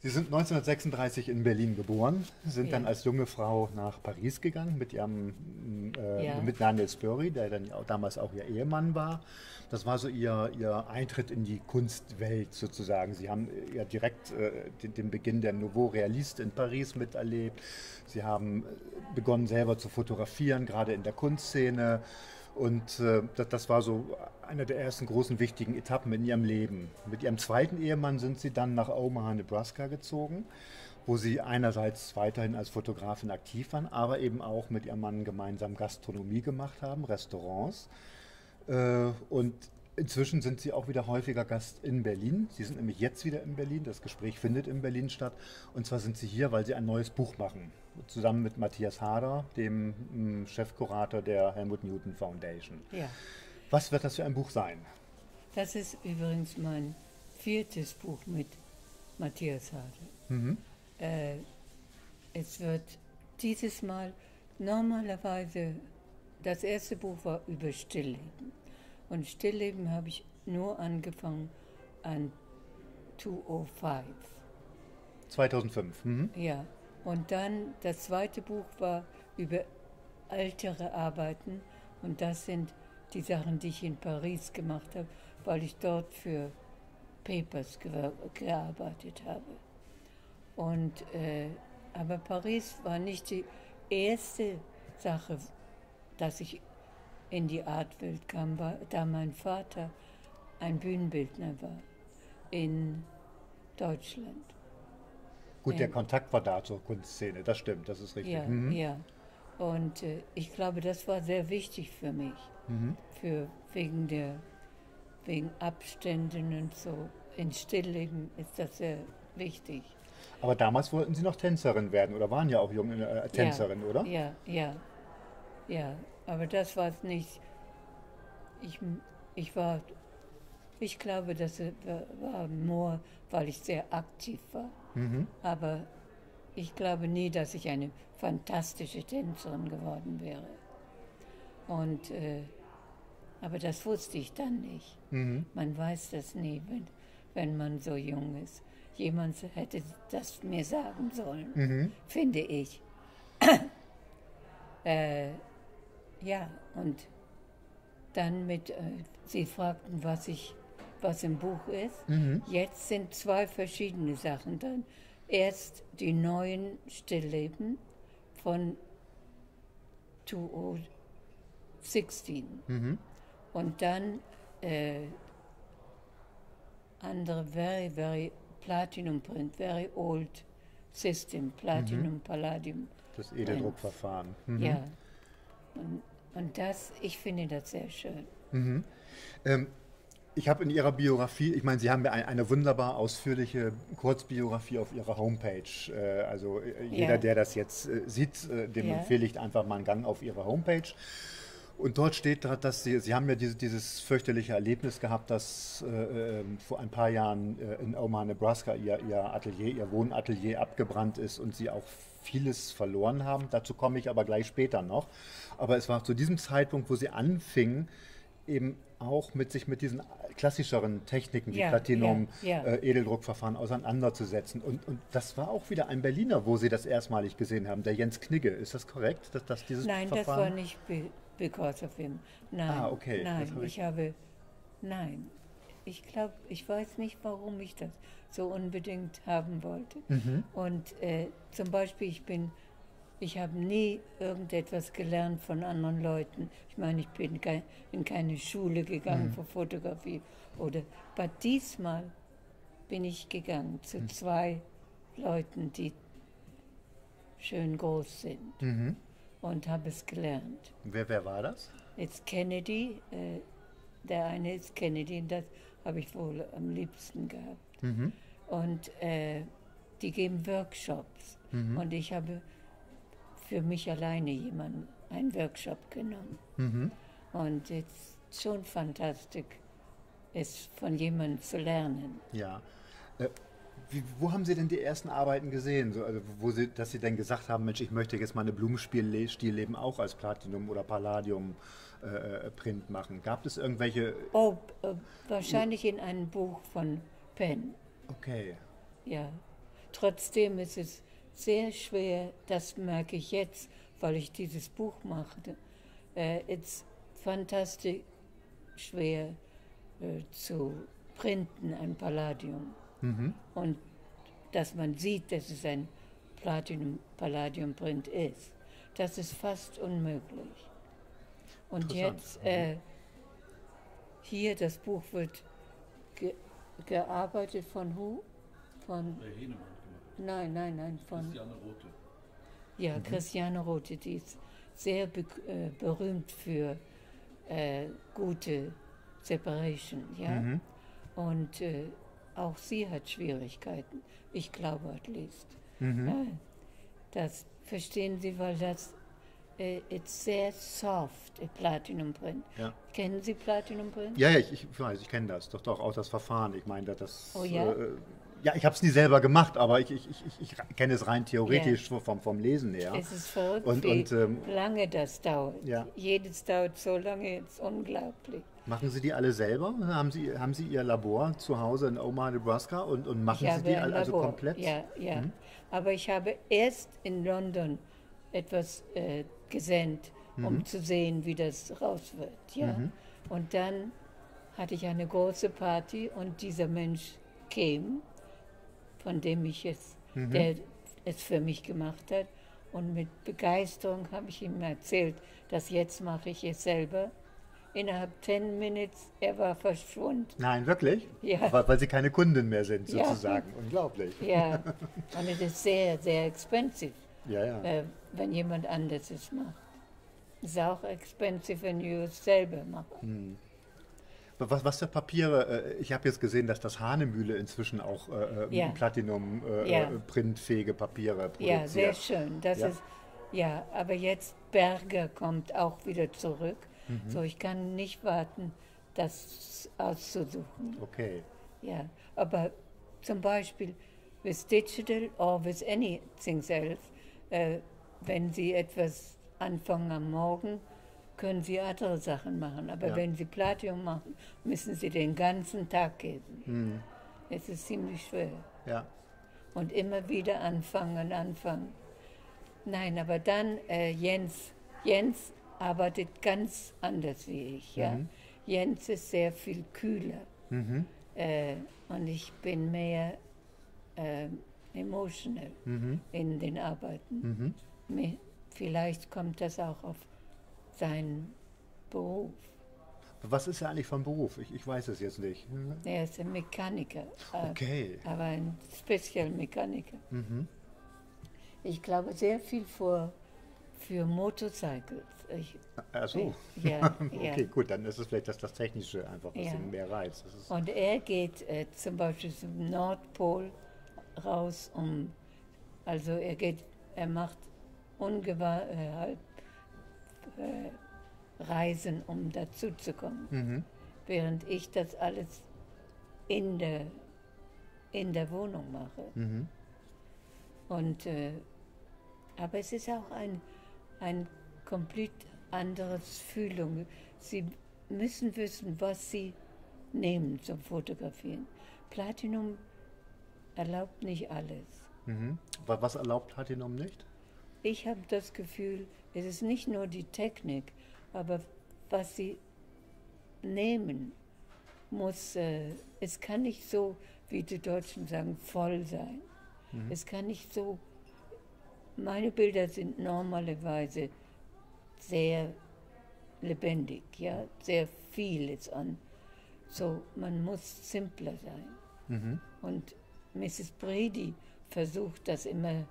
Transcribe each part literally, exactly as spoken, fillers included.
Sie sind neunzehnhundertsechsunddreißig in Berlin geboren, sind ja. dann als junge Frau nach Paris gegangen mit ihrem äh, ja. mit Daniel Spoerri, der dann damals auch ihr Ehemann war. Das war so ihr, ihr Eintritt in die Kunstwelt sozusagen. Sie haben ja direkt äh, den, den Beginn der Nouveau-Realiste in Paris miterlebt. Sie haben begonnen selber zu fotografieren, gerade in der Kunstszene. Und äh, das, das war so eine der ersten großen wichtigen Etappen in ihrem Leben. Mit ihrem zweiten Ehemann sind sie dann nach Omaha, Nebraska gezogen, wo sie einerseits weiterhin als Fotografin aktiv waren, aber eben auch mit ihrem Mann gemeinsam Gastronomie gemacht haben, Restaurants. Äh, und inzwischen sind sie auch wieder häufiger Gast in Berlin. Sie sind nämlich jetzt wieder in Berlin, das Gespräch findet in Berlin statt. Und zwar sind sie hier, weil sie ein neues Buch machen. Zusammen mit Matthias Harder, dem m, Chefkurator der Helmut-Newton-Foundation. Ja. Was wird das für ein Buch sein? Das ist übrigens mein viertes Buch mit Matthias Harder. Mhm. Äh, es wird dieses Mal normalerweise, das erste Buch war über Stillleben. Und Stillleben habe ich nur angefangen an zweitausendfünf. zweitausendfünf, mhm. Ja. Und dann, das zweite Buch war über ältere Arbeiten und das sind die Sachen, die ich in Paris gemacht habe, weil ich dort für Papers ge gearbeitet habe. Und, äh, aber Paris war nicht die erste Sache, dass ich in die Artwelt kam, war, da mein Vater ein Bühnenbildner war in Deutschland. Gut, der Kontakt war da zur Kunstszene, das stimmt, das ist richtig. Ja, mhm. ja. Und äh, ich glaube, das war sehr wichtig für mich, mhm. für, wegen, der, wegen Abständen und so. In Stillleben ist das sehr wichtig. Aber damals wollten Sie noch Tänzerin werden oder waren ja auch junge äh, Tänzerin, ja, oder? Ja, ja, ja. Aber das war es nicht. Ich, ich war, ich glaube, das war nur, weil ich sehr aktiv war. Mhm. Aber ich glaube nie, dass ich eine fantastische Tänzerin geworden wäre. Und, äh, aber das wusste ich dann nicht. Mhm. Man weiß das nie, wenn, wenn man so jung ist. Jemand hätte das mir sagen sollen, mhm. finde ich. äh, ja, und dann mit, äh, sie fragten, was ich was im Buch ist. Mhm. Jetzt sind zwei verschiedene Sachen drin. Erst die neuen Stillleben von zweitausendsechzehn. Mhm. Und dann äh, andere very, very Platinum Print, very old system, Platinum, mhm. Palladium. Das Edeldruckverfahren. Mhm. Ja. Und, und das, ich finde das sehr schön. Mhm. Ähm. Ich habe in Ihrer Biografie, ich meine, Sie haben ja eine wunderbar ausführliche Kurzbiografie auf Ihrer Homepage. Also jeder, ja. der das jetzt sieht, dem ja. empfehle ich einfach mal einen Gang auf Ihre Homepage. Und dort steht, dass Sie, Sie haben ja dieses, dieses fürchterliche Erlebnis gehabt, dass äh, vor ein paar Jahren in Omaha, Nebraska Ihr, Ihr Atelier, Ihr Wohnatelier abgebrannt ist und Sie auch vieles verloren haben. Dazu komme ich aber gleich später noch. Aber es war zu diesem Zeitpunkt, wo Sie anfingen, eben auch mit sich mit diesen klassischeren Techniken wie ja, Platinum, ja, ja. Äh, Edeldruckverfahren auseinanderzusetzen. Und, und das war auch wieder ein Berliner, wo Sie das erstmalig gesehen haben, der Jens Knigge. Ist das korrekt, dass, dass dieses Nein, Verfahren... das war nicht be because of him. Nein, ah, okay. nein, hab ich... ich habe... Nein, ich glaube, ich weiß nicht, warum ich das so unbedingt haben wollte. Mhm. Und äh, zum Beispiel, ich bin... Ich habe nie irgendetwas gelernt von anderen Leuten. Ich meine, ich bin kein, in keine Schule gegangen mhm. für Fotografie. Oder, aber diesmal bin ich gegangen zu mhm. zwei Leuten, die schön groß sind. Mhm. Und habe es gelernt. Wer, wer war das? Jetzt Kennedy. Äh, der eine ist Kennedy und das habe ich wohl am liebsten gehabt. Mhm. Und äh, die geben Workshops. Mhm. Und ich habe... für mich alleine jemanden einen Workshop genommen. Mhm. Und jetzt schon fantastisch, es von jemandem zu lernen. Ja. Äh, wie, wo haben Sie denn die ersten Arbeiten gesehen? So, also, wo Sie, dass Sie denn gesagt haben, Mensch, ich möchte jetzt meine Blumenstillleben auch als Platinum oder Palladium äh, Print machen. Gab es irgendwelche... Oh, äh, wahrscheinlich in einem Buch von Penn. Okay. Ja. Trotzdem ist es sehr schwer, das merke ich jetzt, weil ich dieses Buch machte. Es ist fantastisch schwer äh, zu printen, ein Palladium. Mhm. Und dass man sieht, dass es ein Platinum, Palladium-Print ist, das ist fast unmöglich. Und jetzt, äh, hier, das Buch wird ge gearbeitet von who? Von... Hahnemühle. Nein, nein, nein, von... Christiane Rothe. Ja, mhm. Christiane Rothe, die ist sehr be äh, berühmt für äh, gute Separation, ja? Mhm. Und äh, auch sie hat Schwierigkeiten, ich glaube, at least. Mhm. Äh, das verstehen Sie, weil das äh, ist sehr soft, Platinum Print. Ja. Kennen Sie Platinum Print? Ja, ja, ich, ich weiß, ich kenne das, doch, doch, auch das Verfahren, ich meine, das... Oh, ja? Äh, Ja, ich habe es nie selber gemacht, aber ich, ich, ich, ich kenne es rein theoretisch yeah. vom, vom Lesen her. Es ist verrückt, und, wie und, ähm, lange das dauert. Ja. Jedes dauert so lange, es ist unglaublich. Machen Sie die alle selber? Haben Sie, haben Sie Ihr Labor zu Hause in Omaha, Nebraska und, und machen ich Sie die alle also komplett? Ja, ja. Mhm. Aber ich habe erst in London etwas äh, gesendet, mhm. um zu sehen, wie das raus wird. Ja? Mhm. Und dann hatte ich eine große Party und dieser Mensch kam, von dem ich es, mhm. der es für mich gemacht hat. Und mit Begeisterung habe ich ihm erzählt, dass jetzt mache ich es selber. Innerhalb zehn Minuten, er war verschwunden. Nein, wirklich? Ja. Weil, weil Sie keine Kunden mehr sind, sozusagen. Ja. Unglaublich. Ja, und es ist sehr, sehr expensive, ja, ja. Äh, wenn jemand anders es macht. Es ist auch expensive, wenn du es selber machst. Hm. Was, was für Papiere, ich habe jetzt gesehen, dass das Hahnemühle inzwischen auch äh, ja. Platinum äh, ja. printfähige Papiere produziert. Ja, sehr schön. Das ja. ist, ja, aber jetzt Berger kommt auch wieder zurück. Mhm. So, ich kann nicht warten, das auszusuchen. Okay. Ja, aber zum Beispiel with digital or with anything else, äh, wenn Sie etwas anfangen am Morgen, können Sie andere Sachen machen, aber ja. wenn Sie Platinum machen, müssen Sie den ganzen Tag geben. Mhm. Es ist ziemlich schwer. Ja. Und immer wieder anfangen, anfangen. Nein, aber dann, äh, Jens, Jens arbeitet ganz anders wie ich. Ja? Mhm. Jens ist sehr viel kühler. Mhm. Äh, und ich bin mehr äh, emotional mhm. in den Arbeiten. Mhm. Vielleicht kommt das auch auf sein Beruf. Was ist er eigentlich von Beruf? Ich, ich weiß es jetzt nicht. Hm. Er ist ein Mechaniker. Okay. Aber ein Spezialmechaniker. Mhm. Ich glaube sehr viel für, für Motorcycles. Ich, Ach so. Ich, ja, okay, ja. gut, dann ist es vielleicht das, das Technische einfach ein bisschen ja. mehr Reiz. Das ist Und er geht äh, zum Beispiel zum Nordpol raus, um, also er geht, er macht ungewahr, äh, halt, Reisen, um dazu zu kommen, mhm. während ich das alles in der, in der Wohnung mache. Mhm. Und, äh, aber es ist auch ein, ein komplett anderes Fühlung. Sie müssen wissen, was Sie nehmen zum Fotografieren. Platinum erlaubt nicht alles. Mhm. Was erlaubt Platinum nicht? Ich habe das Gefühl, es ist nicht nur die Technik, aber was Sie nehmen muss, äh, es kann nicht so, wie die Deutschen sagen, voll sein. Mhm. Es kann nicht so, meine Bilder sind normalerweise sehr lebendig, ja, sehr viel ist an. So, man muss simpler sein. Mhm. Und Misses Brady versucht das immer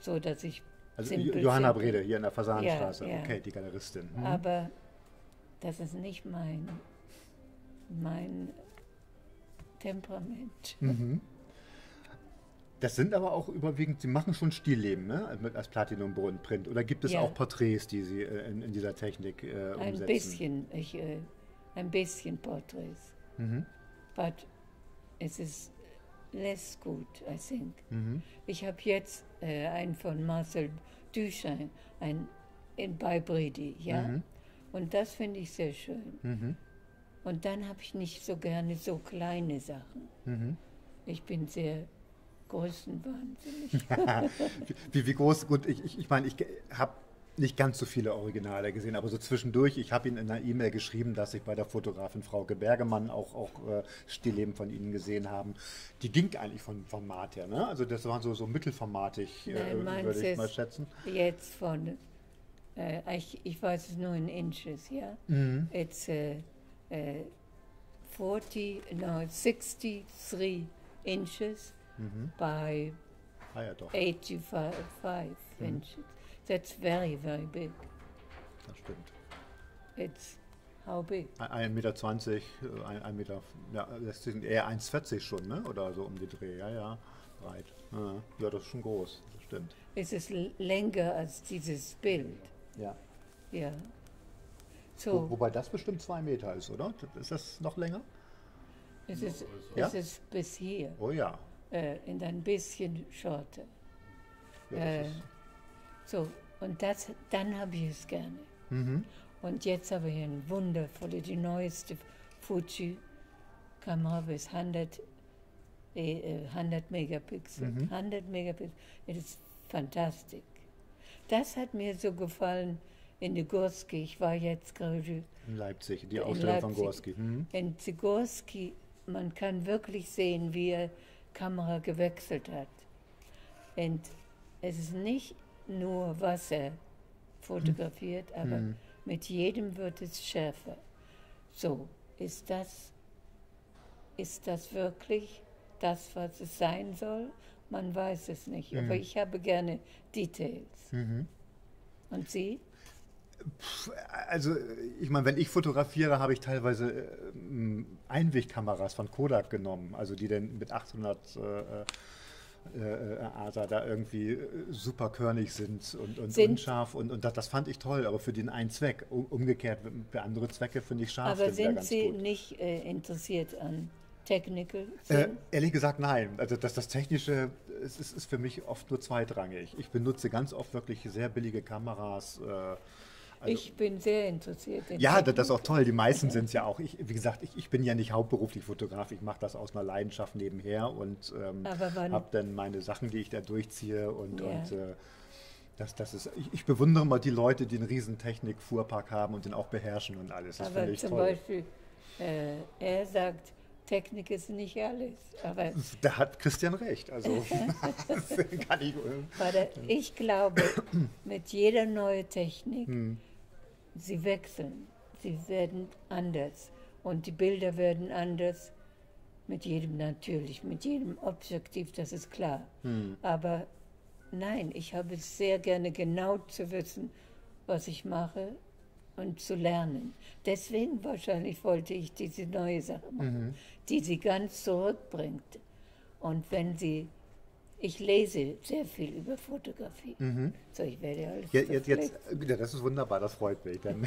so, dass ich Also simpel, Johanna simpel. Breede hier in der Fasanenstraße, ja, ja. okay, die Galeristin. Mhm. Aber das ist nicht mein, mein Temperament. Mhm. Das sind aber auch überwiegend, Sie machen schon Stillleben, ne? Als Platinum-Print, oder gibt es ja. auch Porträts, die Sie in, in dieser Technik äh, umsetzen? Ein bisschen, ich, äh, ein bisschen Porträts. Mhm. But es ist less good, I think. Mhm. Ich habe jetzt äh, einen von Marcel Duchamp, ein in bei Bredi, ja. Mhm. Und das finde ich sehr schön. Mhm. Und dann habe ich nicht so gerne so kleine Sachen. Mhm. Ich bin sehr größten wahnsinnig. wie, wie groß, gut, ich meine, ich, ich, mein, ich habe nicht ganz so viele Originale gesehen, aber so zwischendurch, ich habe Ihnen in einer E-Mail geschrieben, dass ich bei der Fotografin Frauke Bergemann auch, auch äh, Stillleben von Ihnen gesehen haben. Die ging eigentlich von Format her, ne? Also das waren so, so mittelformatig, äh, Nein, würde ich mal schätzen. Jetzt von, äh, ich, ich weiß es nur in Inches, ja? Mhm. It's uh, uh, forty, no, sixty-three inches mhm. by ah, ja, doch. eighty-five mhm. inches. That's very, very big. Das stimmt. It's how big? ein Meter zwanzig, ein Meter, ja, das sind eher ein Meter vierzig schon, ne? Oder so um die Dreh, ja, ja, breit. Ja, ja, das ist schon groß, das stimmt. Es ist länger als dieses Bild. Ja. Ja. So. Wo, wobei das bestimmt zwei Meter ist, oder? Ist das noch länger? Es ist, ja? Es ist bis hier. Oh ja. Äh, und ein bisschen shorter. Ja, das äh, ist so, und das, dann habe ich es gerne. Mhm. Und jetzt habe ich ein wundervolle, die neueste Fuji-Kamera bis hundert, hundert Megapixel. Mhm. hundert Megapixel, es ist fantastisch. Das hat mir so gefallen in der Gursky. Ich war jetzt gerade in Leipzig, die Ausstellung von Gursky. Mhm. In Gursky, man kann wirklich sehen, wie er Kamera gewechselt hat. Und es ist nicht nur Wasser fotografiert, hm. aber hm. mit jedem wird es schärfer. So, ist das, ist das wirklich das, was es sein soll? Man weiß es nicht, hm. aber ich habe gerne Details. Mhm. Und Sie? Also, ich meine, wenn ich fotografiere, habe ich teilweise äh, Einwegkameras von Kodak genommen, also die dann mit achthundert... Äh, Äh, ASA da irgendwie super körnig sind und, und sind unscharf und, und das, das fand ich toll, aber für den einen Zweck. Umgekehrt, für andere Zwecke finde ich scharf. Aber sind Sie gut. nicht äh, interessiert an Technical? Äh, ehrlich gesagt nein. Also das, das Technische es ist, ist für mich oft nur zweitrangig. Ich benutze ganz oft wirklich sehr billige Kameras. Äh, Also, ich bin sehr interessiert. In ja, Technik. Das ist auch toll. Die meisten sind es ja auch. Ich, wie gesagt, ich, ich bin ja nicht hauptberuflich Fotograf. Ich mache das aus einer Leidenschaft nebenher und ähm, habe dann meine Sachen, die ich da durchziehe. Und, ja. und äh, das, das ist, ich, ich bewundere mal die Leute, die einen riesen Technik-Fuhrpark haben und den auch beherrschen und alles. Das finde ich toll. Aber zum Beispiel, äh, er sagt, Technik ist nicht alles. Aber da hat Christian recht. Also kann ich, äh, ich glaube, mit jeder neuen Technik hm. sie wechseln, sie werden anders und die Bilder werden anders mit jedem natürlich, mit jedem Objektiv, das ist klar. Hm. Aber nein, ich habe es sehr gerne genau zu wissen, was ich mache und zu lernen. Deswegen wahrscheinlich wollte ich diese neue Sache machen, mhm. die sie ganz zurückbringt. Und wenn sie Ich lese sehr viel über Fotografie. Mhm. So, ich werde alles ja, jetzt, jetzt, ja, das ist wunderbar, das freut mich. Dann.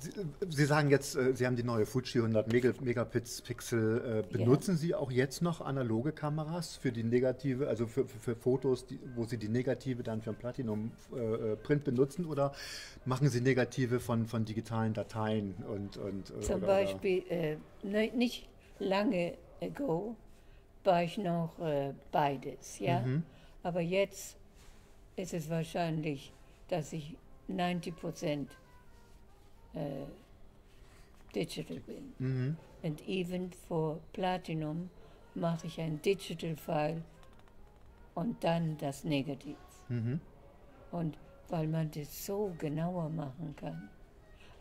Sie, Sie sagen jetzt, Sie haben die neue Fuji hundert Megapixel. Benutzen ja. Sie auch jetzt noch analoge Kameras für die negative, also für, für, für Fotos, die, wo Sie die negative dann für ein Platinum-Print äh, benutzen? Oder machen Sie negative von, von digitalen Dateien? Und, und, Zum oder, Beispiel, äh, ne, nicht lange ago, war ich noch äh, beides, ja. Mhm. Aber jetzt ist es wahrscheinlich, dass ich neunzig Prozent äh, digital bin. Mhm. And even for Platinum mache ich ein Digital File und dann das Negativ. Mhm. Und weil man das so genauer machen kann.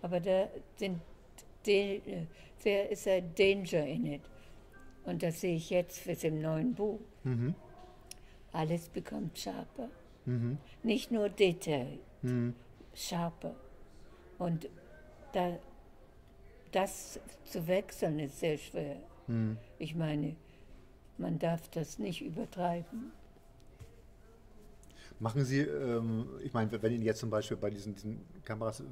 Aber da sind, de, there is a danger in it. Und das sehe ich jetzt für den neuen Buch. Mhm. Alles bekommt schärfer. Mhm. Nicht nur Detail, mhm. schärfer. Und da, das zu wechseln ist sehr schwer. Mhm. Ich meine, man darf das nicht übertreiben. Machen Sie, ähm, ich meine, wenn Ihnen jetzt zum Beispiel bei diesen, diesen Kameras...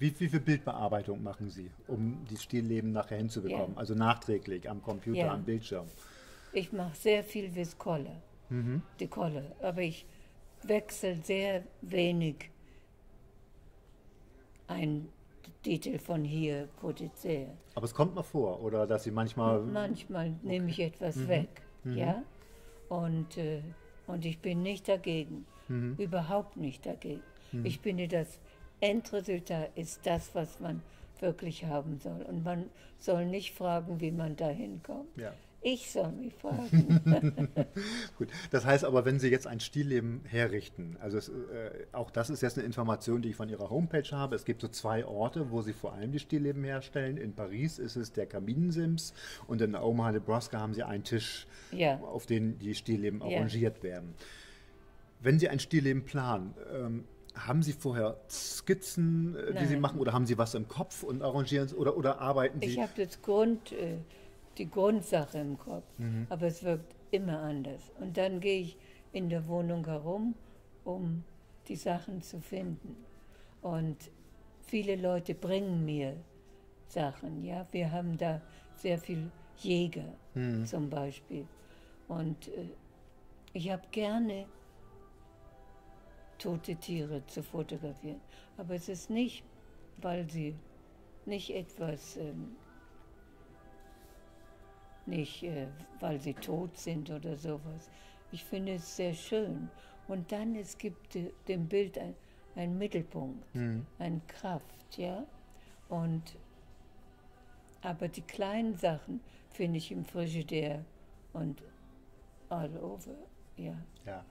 Wie, wie viel Bildbearbeitung machen Sie, um die Stillleben nachher hinzubekommen? Ja. Also nachträglich am Computer, ja. am Bildschirm? Ich mache sehr viel with Color, mhm. die Color. Aber ich wechsle sehr wenig ein Detail von hier, potenziell. Aber es kommt mal vor, oder dass Sie manchmal... Manchmal okay. nehme ich etwas mhm. weg. Mhm. Ja? Und, äh, und ich bin nicht dagegen, mhm. überhaupt nicht dagegen. Mhm. Ich finde, das Endresultat ist das, was man wirklich haben soll. Und man soll nicht fragen, wie man da hinkommt. Ja. Ich soll mich fragen. Gut, das heißt aber, wenn Sie jetzt ein Stillleben herrichten, also es, äh, auch das ist jetzt eine Information, die ich von Ihrer Homepage habe. Es gibt so zwei Orte, wo Sie vor allem die Stillleben herstellen. In Paris ist es der Kaminsims und in Omaha, Nebraska haben Sie einen Tisch, ja. auf den die Stillleben ja. arrangiert werden. Wenn Sie ein Stillleben planen, ähm, haben Sie vorher Skizzen, äh, die Sie machen, oder haben Sie was im Kopf und arrangieren es, oder, oder arbeiten Sie? Ich habe das Grund... Äh, die Grundsache im Kopf, mhm. aber es wirkt immer anders. Und dann gehe ich in der Wohnung herum, um die Sachen zu finden. Und viele Leute bringen mir Sachen, ja. Wir haben da sehr viel Jäger mhm. zum Beispiel. Und äh, ich habe gerne tote Tiere zu fotografieren. Aber es ist nicht, weil sie nicht etwas... Ähm, Nicht, äh, weil sie tot sind oder sowas. Ich finde es sehr schön. Und dann, es gibt äh, dem Bild ein, einen Mittelpunkt, mhm. eine Kraft, ja. Und, aber die kleinen Sachen finde ich im Frigidaire und all over, ja. Ja.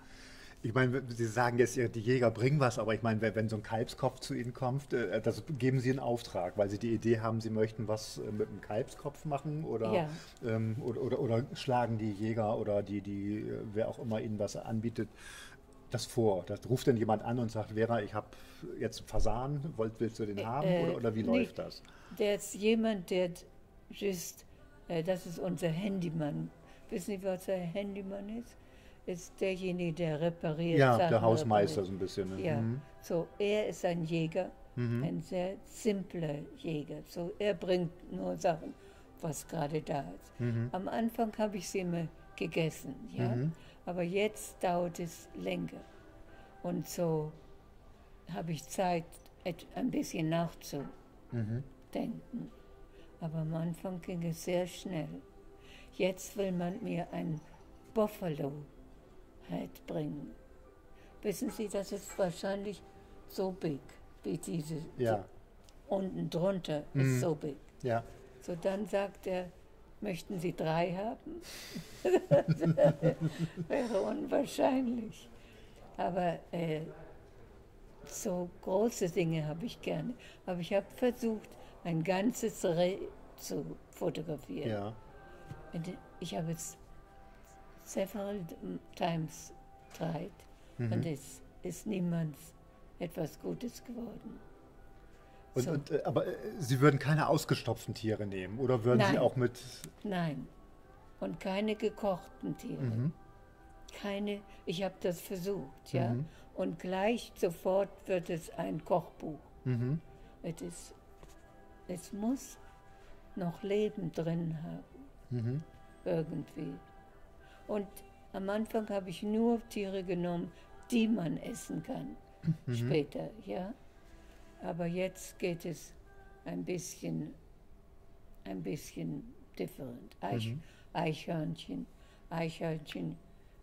Ich meine, Sie sagen jetzt, die Jäger bringen was, aber ich meine, wenn so ein Kalbskopf zu Ihnen kommt, das geben Sie in Auftrag, weil Sie die Idee haben, Sie möchten was mit einem Kalbskopf machen oder, ja. ähm, oder, oder, oder schlagen die Jäger oder die, die, wer auch immer Ihnen was anbietet, das vor. Das ruft dann jemand an und sagt, Vera, ich habe jetzt einen Fasan, willst du den haben äh, oder, oder wie nee, läuft das? Der ist jemand, der just, äh, das ist unser Handymann. Wissen Sie, was ein Handymann ist? Ist derjenige, der repariert. Ja, Sachen der Hausmeister repariert. So ein bisschen. Ne? Ja, mhm. so er ist ein Jäger, mhm. ein sehr simpler Jäger. So er bringt nur Sachen, was gerade da ist. Mhm. Am Anfang habe ich sie immer gegessen, ja, mhm. aber jetzt dauert es länger und so habe ich Zeit, ein bisschen nachzudenken. Mhm. Aber am Anfang ging es sehr schnell. Jetzt will man mir ein Buffalo bringen. Wissen Sie, das ist wahrscheinlich so big, wie diese ja. so, unten drunter mm. ist so big. Ja. So dann sagt er, möchten Sie drei haben? Wäre unwahrscheinlich. Aber äh, so große Dinge habe ich gerne. Aber ich habe versucht, ein ganzes Reh zu fotografieren. Ja. Und ich habe es several times tried mhm. und es ist niemand etwas Gutes geworden. Und, so. und, aber Sie würden keine ausgestopften Tiere nehmen oder würden Nein. Sie auch mit... Nein, und keine gekochten Tiere. Mhm. Keine, ich habe das versucht, ja. Mhm. Und gleich sofort wird es ein Kochbuch. Mhm. Es, ist, es muss noch Leben drin haben, mhm. irgendwie. Und am Anfang habe ich nur Tiere genommen, die man essen kann, mhm. später, ja. Aber jetzt geht es ein bisschen, ein bisschen different. Eich, mhm. Eichhörnchen, Eichhörnchen,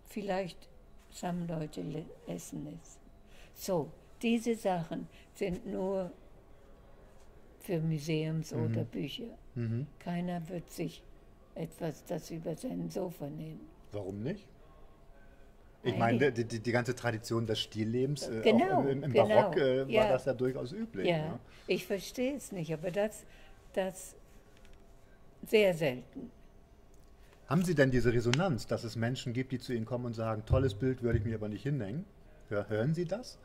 vielleicht some Leute essen es. So, diese Sachen sind nur für Museums mhm. oder Bücher. Mhm. Keiner wird sich etwas, das über sein Sofa nehmen. Warum nicht? Ich meine, die, die, die ganze Tradition des Stillebens, äh, genau, auch im, im genau. Barock äh, ja. war das ja durchaus üblich. Ja, ne? Ich verstehe es nicht, aber das, das sehr selten. Haben Sie denn diese Resonanz, dass es Menschen gibt, die zu Ihnen kommen und sagen, tolles Bild, würde ich mir aber nicht hinhängen? Hör, hören Sie das?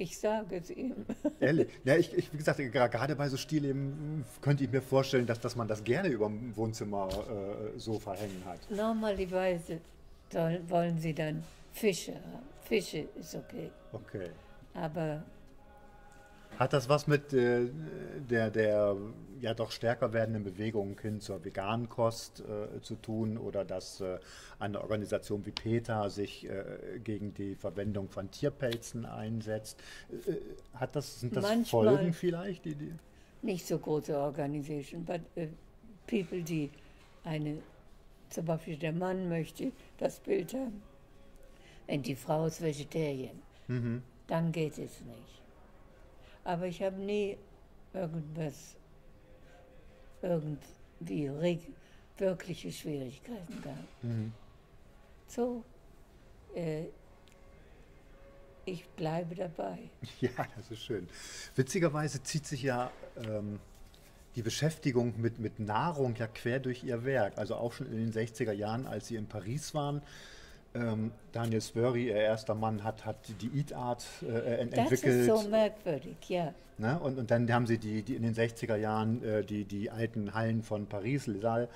Ich sage es ihm. Ehrlich? Ja, ich, ich, wie gesagt, gerade bei so Stillleben könnte ich mir vorstellen, dass, dass man das gerne über dem Wohnzimmersofa äh, hängen hat. Normalerweise soll, wollen sie dann Fische haben. Fische ist okay. Okay. Aber... Hat das was mit äh, der, der ja doch stärker werdenden Bewegung hin zur veganen Kost äh, zu tun oder dass äh, eine Organisation wie PETA sich äh, gegen die Verwendung von Tierpelzen einsetzt? Äh, hat das, sind das Manchmal Folgen vielleicht? Die, die nicht so große Organisation, but uh, people, die eine Zum Beispiel der Mann möchte das Bild haben und die Frau ist Vegetarierin. Mhm. Dann geht es nicht. Aber ich habe nie irgendwas, irgendwie wirkliche Schwierigkeiten gehabt. Mhm. So, äh, ich bleibe dabei. Ja, das ist schön. Witzigerweise zieht sich ja ähm, die Beschäftigung mit, mit Nahrung ja quer durch Ihr Werk. Also auch schon in den sechziger Jahren, als Sie in Paris waren. Ähm, Daniel Spoerri, Ihr erster Mann, hat, hat die Eat Art äh, ent entwickelt. Das ist so merkwürdig, ja. Ne? Und, und dann haben Sie die, die in den sechziger Jahren äh, die, die alten Hallen von Paris, Le Salle,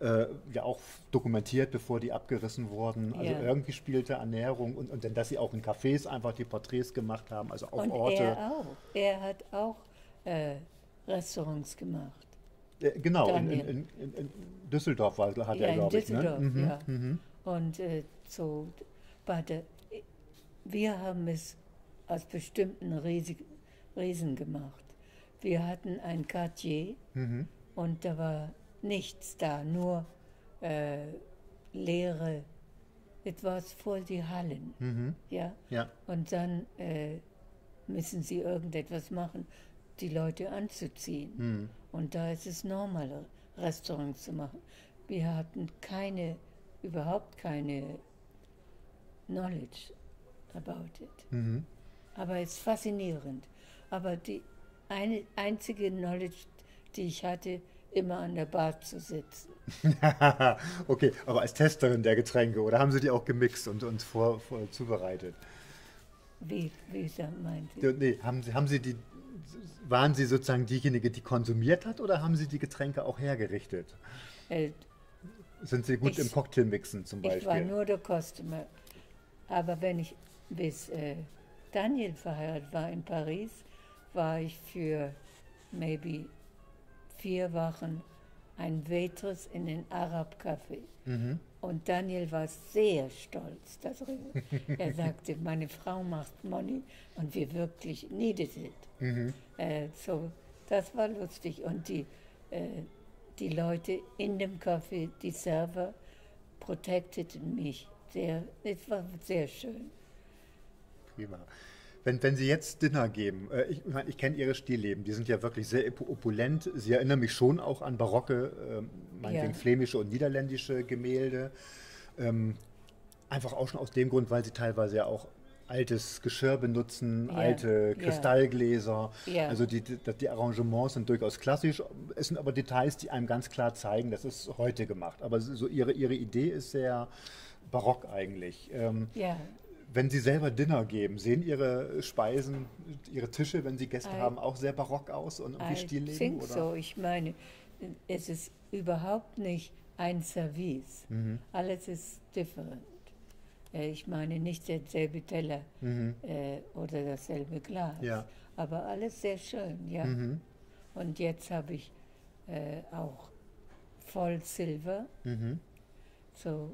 äh, ja auch dokumentiert, bevor die abgerissen wurden. Also ja. Irgendwie spielte Ernährung und, und dann, dass Sie auch in Cafés einfach die Porträts gemacht haben, also auch und Orte. Er auch. Er hat auch äh, Restaurants gemacht. Äh, genau, in, in, in, in Düsseldorf war, hat ja, er, glaube ich. Ne? Mhm, ja. Mhm. Und äh, so, warte, wir haben es aus bestimmten Riesen, Riesen gemacht. Wir hatten ein Quartier, mhm, und da war nichts da, nur äh, leere, etwas vor die Hallen. Mhm. Ja? Ja. Und dann äh, müssen sie irgendetwas machen, die Leute anzuziehen. Mhm. Und da ist es normaler, Restaurants zu machen. Wir hatten keine... überhaupt keine Knowledge about it. Mhm. Aber es ist faszinierend. Aber die eine einzige Knowledge, die ich hatte, immer an der Bar zu sitzen. Okay, aber als Testerin der Getränke, oder haben Sie die auch gemixt und, und vor, vor zubereitet? Wie, wie meint Sie? Nee, haben Sie, haben Sie die, waren Sie sozusagen diejenige, die konsumiert hat, oder haben Sie die Getränke auch hergerichtet? Äh, Sind Sie gut ich, im Cocktailmixen zum Beispiel? Ich war nur der Customer. Aber wenn ich bis äh, Daniel verheiratet war in Paris, war ich für maybe vier Wochen ein Waitress in den Arab-Café. Mhm. Und Daniel war sehr stolz darüber. Er sagte, meine Frau macht Money und wir wirklich needed it. Mhm. Äh, so, das war lustig. Und die... Äh, Die Leute in dem Café, die Server, protecteten mich sehr. Es war sehr schön. Prima. Wenn, wenn Sie jetzt Dinner geben, äh, ich, ich, ich kenne Ihre Stillleben, die sind ja wirklich sehr opulent. Sie erinnern mich schon auch an barocke, äh, meinetwegen ja, flämische und niederländische Gemälde. Ähm, einfach auch schon aus dem Grund, weil Sie teilweise ja auch altes Geschirr benutzen, ja, alte Kristallgläser, ja, also die, die, die Arrangements sind durchaus klassisch, es sind aber Details, die einem ganz klar zeigen, das ist heute gemacht, aber so ihre, ihre Idee ist sehr barock eigentlich. Ähm, ja. Wenn Sie selber Dinner geben, sehen Ihre Speisen, Ihre Tische, wenn Sie Gäste I, haben, auch sehr barock aus und irgendwie stillleben? Oder? So. Ich meine, es ist überhaupt nicht ein Service, mhm, alles ist different. Ich meine nicht derselbe Teller, mhm, äh, oder dasselbe Glas, ja, aber alles sehr schön, ja. Mhm. Und jetzt habe ich äh, auch voll Silber. Mhm. So,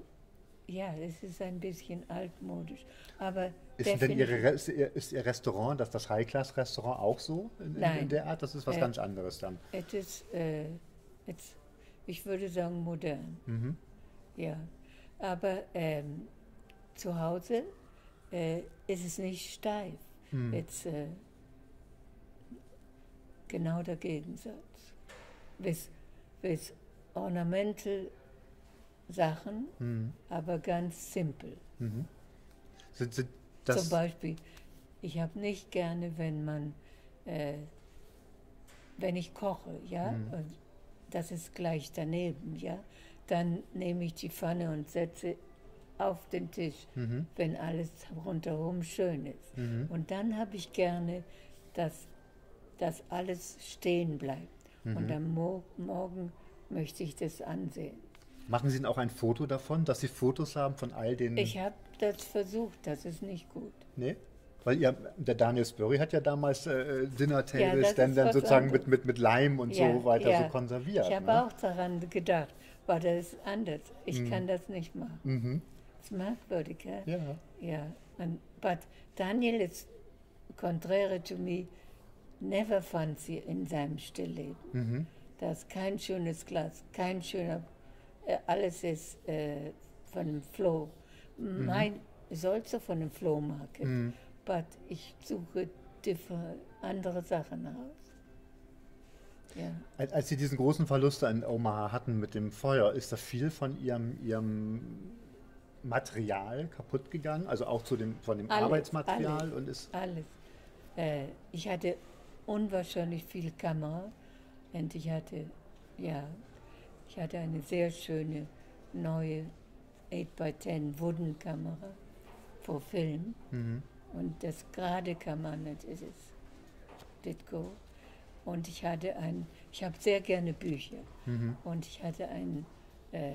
ja, es ist ein bisschen altmodisch, aber ist denn ihre Re ist, ihr, ist Ihr Restaurant, das, das High-Class-Restaurant auch so in, in, in der Art? Das ist was äh, ganz anderes dann. Es ist, äh, it's, ich würde sagen, modern. Mhm. Ja, aber ähm, zu Hause äh, ist es nicht steif. Hm. Jetzt äh, genau der Gegensatz. Bis, bis ornamental Sachen, hm, aber ganz simpel. Mhm. Sind, sind das zum Beispiel, ich habe nicht gerne, wenn man, äh, wenn ich koche, ja, hm, und das ist gleich daneben, ja, dann nehme ich die Pfanne und setze auf den Tisch, mhm, wenn alles rundherum schön ist. Mhm. Und dann habe ich gerne, dass, dass alles stehen bleibt. Mhm. Und am Mo- Morgen möchte ich das ansehen. Machen Sie denn auch ein Foto davon, dass Sie Fotos haben von all den... Ich habe das versucht, das ist nicht gut. Nee? Weil ihr, der Daniel Spoerri hat ja damals äh, Dinner Tables, ja, dann, dann sozusagen mit, mit, mit Leim und ja, so weiter ja, so konserviert. Ich habe ne? auch daran gedacht, aber das ist anders. Ich mhm. kann das nicht machen. Mhm. Das ist merkwürdig, ja? Ja. Ja. And, but Daniel ist, contrary to me, never fancy in seinem Stillleben. Mhm. Da ist kein schönes Glas, kein schöner alles ist äh, von dem Flow. Mm-hmm. Mine is also von dem Flow Market, mm-hmm. but ich suche andere Sachen aus. Ja. Als, als Sie diesen großen Verlust in Omaha hatten mit dem Feuer, ist da viel von Ihrem, Ihrem Material kaputt gegangen? Also auch zu dem, von dem alles, Arbeitsmaterial? Alles. Und ist alles. Äh, ich hatte unwahrscheinlich viel Kamera und ich hatte, ja, ich hatte eine sehr schöne neue acht mal zehn Wooden-Kamera für Film. Mhm. Und das gerade kann man nicht, ist es. Ditko. Und ich hatte ein, ich habe sehr gerne Bücher. Mhm. Und ich hatte einen äh,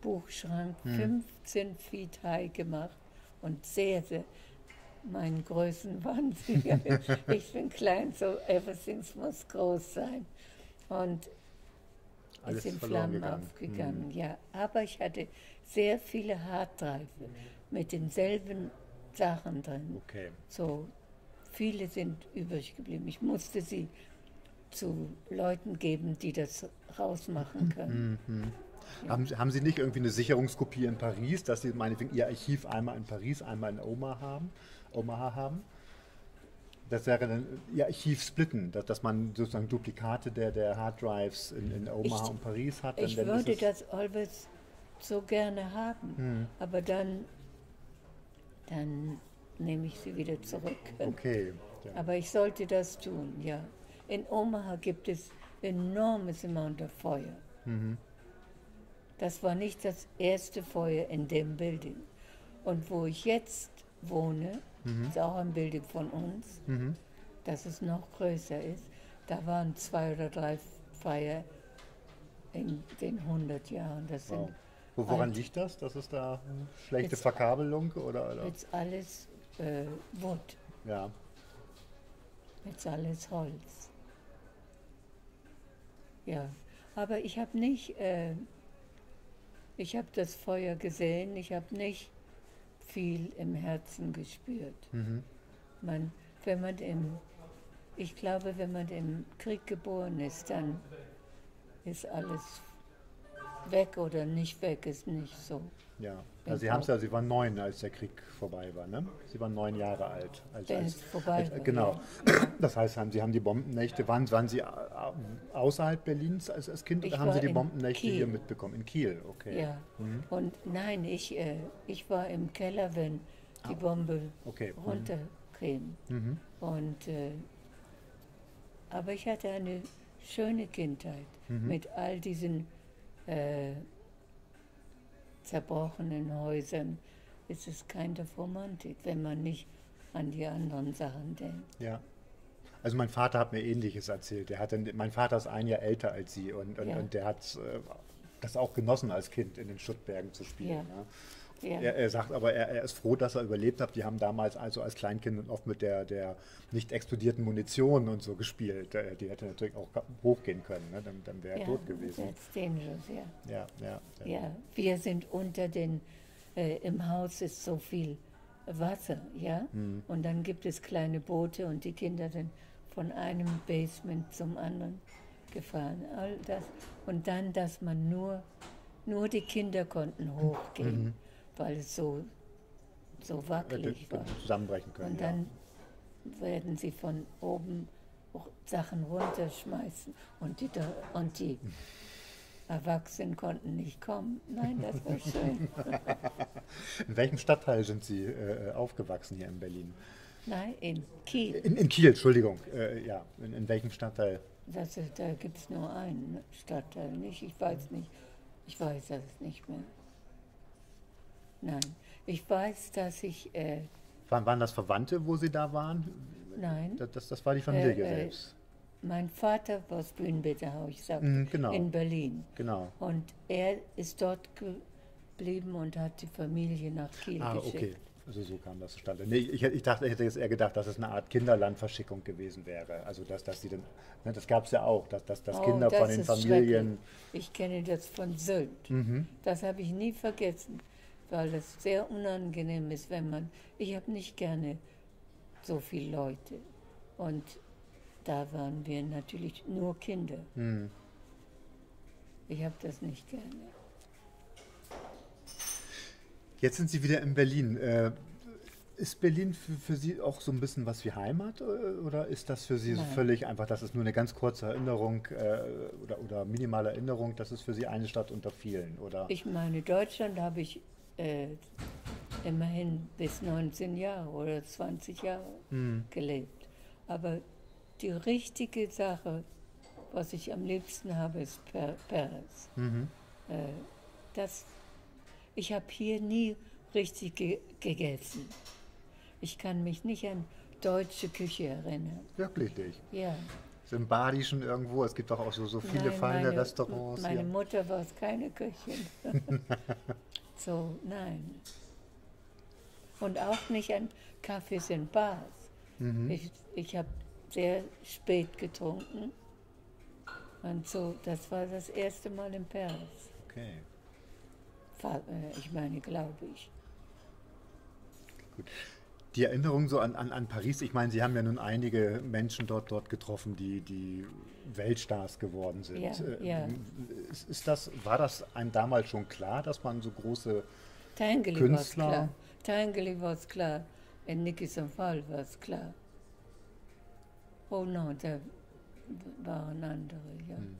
Buchschrank, mhm. fünfzehn Feet high gemacht und sehr, sehr, mein Größenwahnsinn. Ich bin klein, so everything muss groß sein. Und alles ist in Flammen gegangen. Aufgegangen. Mhm. Ja, aber ich hatte sehr viele Harddreifen mhm. mit denselben Sachen drin. Okay. So viele sind übrig geblieben. Ich musste sie zu Leuten geben, die das rausmachen können. Mhm. Ja. Haben, haben Sie nicht irgendwie eine Sicherungskopie in Paris, dass Sie meinetwegen Ihr Archiv einmal in Paris, einmal in Omaha haben? Omaha haben? Das wäre dann Ihr Archiv splitten, dass, dass man sozusagen Duplikate der, der Harddrives in, in Omaha ich, und Paris hat. Dann, ich dann würde das always so gerne haben, mhm. aber dann, dann nehme ich sie wieder zurück. Okay. Ja. Aber ich sollte das tun, ja. In Omaha gibt es enormes Amount of Feuer. Mhm. Das war nicht das erste Feuer in dem Building. Und wo ich jetzt wohne, mhm. ist auch ein Building von uns, mhm. dass es noch größer ist. Da waren zwei oder drei Feuer in den hundert Jahren. Das wow. sind wo, woran alt. Liegt das? Das ist da schlechte jetzt, Verkabelung? Oder, oder? Jetzt alles äh, Wood. Ja. Jetzt alles Holz. Ja. Aber ich habe nicht... Äh, Ich habe das Feuer gesehen, ich habe nicht viel im Herzen gespürt. Mhm. Man, wenn man im, ich glaube, wenn man im Krieg geboren ist, dann ist alles weg oder nicht weg, ist nicht so. Ja, also Sie haben es ja, Sie waren neun, als der Krieg vorbei war, ne? Sie waren neun Jahre alt. Als, der als, ist vorbei als, war, genau. Ja. Das heißt, haben, Sie haben die Bombennächte, waren, waren Sie außerhalb Berlins als, als Kind oder ich haben Sie die Bombennächte Kiel. Hier mitbekommen? In Kiel, okay. Ja, mhm. und nein, ich, äh, ich war im Keller, wenn die ah. Bombe okay. runterkam. Mhm. Und, äh, aber ich hatte eine schöne Kindheit mhm. mit all diesen... Äh, zerbrochenen Häusern ist es kind of Romantik, wenn man nicht an die anderen Sachen denkt. Ja, also mein Vater hat mir Ähnliches erzählt. Der hat dann, mein Vater ist ein Jahr älter als Sie und, und, ja. und der hat äh, das auch genossen als Kind in den Schuttbergen zu spielen. Ja. Ja. Er, er sagt aber, er, er ist froh, dass er überlebt hat. Die haben damals also als Kleinkind oft mit der, der nicht explodierten Munition und so gespielt. Die hätte natürlich auch hochgehen können, ne? dann, dann wäre er ja, tot gewesen. That's dangerous, ja. Ja, ja, ja. ja, wir sind unter den, äh, im Haus ist so viel Wasser, ja, mhm. und dann gibt es kleine Boote und die Kinder sind von einem Basement zum anderen gefahren. All das. Und dann, dass man nur, nur die Kinder konnten hochgehen. Mhm. weil es so, so wackelig war. Zusammenbrechen können, und dann ja. werden sie von oben Sachen runterschmeißen und die, und die Erwachsenen konnten nicht kommen. Nein, das war schön. In welchem Stadtteil sind Sie äh, aufgewachsen hier in Berlin? Nein, in Kiel. In, in Kiel, Entschuldigung. Äh, ja. in, in welchem Stadtteil? Das ist, da gibt es nur einen Stadtteil, nicht? Ich weiß nicht. Ich weiß das nicht mehr. Nein, ich weiß, dass ich... Äh, waren, waren das Verwandte, wo Sie da waren? Nein. Das, das, das war die Familie äh, selbst. Äh, mein Vater war Bühnenbildhauer, ich sagte, mm, genau. in Berlin. Genau. Und er ist dort geblieben und hat die Familie nach Kiel ah, geschickt. Okay. Also so kam das zustande. Nee, ich, ich, dachte, ich hätte jetzt eher gedacht, dass es eine Art Kinderlandverschickung gewesen wäre. Also dass, dass sie dann, ne, das gab es ja auch, dass, dass, dass oh, Kinder das von den Familien... Ich kenne das von Sylt. Mhm. Das habe ich nie vergessen. Weil es sehr unangenehm ist, wenn man, ich habe nicht gerne so viele Leute und da waren wir natürlich nur Kinder. Hm. Ich habe das nicht gerne. Jetzt sind Sie wieder in Berlin. Äh, ist Berlin für, für Sie auch so ein bisschen was wie Heimat oder ist das für Sie so völlig einfach, das ist nur eine ganz kurze Erinnerung äh, oder, oder minimale Erinnerung, das ist für Sie eine Stadt unter vielen? Oder? Ich meine, Deutschland habe ich äh, immerhin bis neunzehn Jahre oder zwanzig Jahre hm. gelebt. Aber die richtige Sache, was ich am liebsten habe, ist Paris. Mhm. Äh, das, ich habe hier nie richtig ge gegessen. Ich kann mich nicht an deutsche Küche erinnern. Wirklich nicht? Ja. So im Badischen irgendwo, es gibt doch auch so, so viele nein, feine meine, Restaurants. Meine ja. Mutter war es keine Köchin. So, nein. Und auch nicht an Cafés in Bars. Mhm. Ich, ich habe sehr spät getrunken. Und so, das war das erste Mal in Paris. Okay. Ich meine, glaube ich. Gut. Die Erinnerung so an, an, an Paris, ich meine, Sie haben ja nun einige Menschen dort, dort getroffen, die, die Weltstars geworden sind. Ja, äh, ja. Ist, ist das, war das einem damals schon klar, dass man so große Tinguely Künstler... Tinguely war es klar, in Nicholson Fall war es klar. Oh nein, da waren andere, ja. Hm.